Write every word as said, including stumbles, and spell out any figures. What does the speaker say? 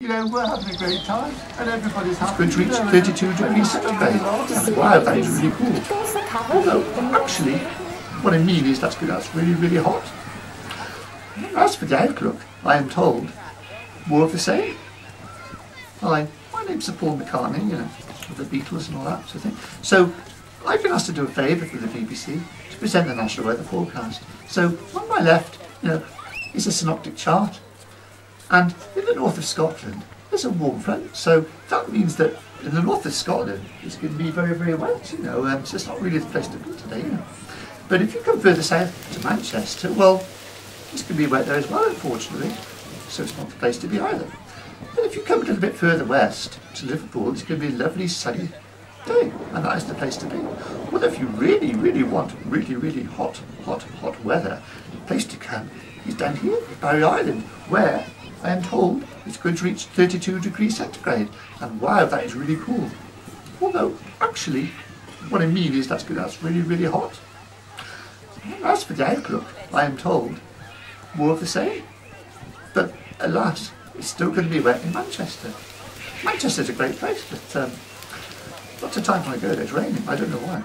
You know, we're having a great time, and everybody's happy. It's reached thirty-two degrees Celsius. Wow, that is really cool. Although, actually, what I mean is that's good. That's really, really hot. As for the outlook, I am told, more of the same. Hi, my name's Paul McCartney, you know, the Beatles and all that sort of thing. So, I've been asked to do a favour for the B B C to present the national weather forecast. So, on my left, you know, is a synoptic chart. And in the north of Scotland, there's a warm front, so that means that in the north of Scotland, it's going to be very, very wet, you know, um, so it's not really the place to be today, you know. But if you come further south to Manchester, well, it's going to be wet there as well, unfortunately, so it's not the place to be either. But if you come a little bit further west to Liverpool, it's going to be a lovely sunny day, and that is the place to be. Well, if you really, really want really, really hot, hot, hot weather, the place to come is down here, Barry Island, where I am told it's going to reach thirty-two degrees centigrade, and wow, that is really cool. Although, actually, what I mean is that's good. That's really, really hot. As for the outlook, I am told more of the same. But alas, it's still going to be wet in Manchester. Manchester's a great place, but um, lots of times when I go there, it's raining. I don't know why.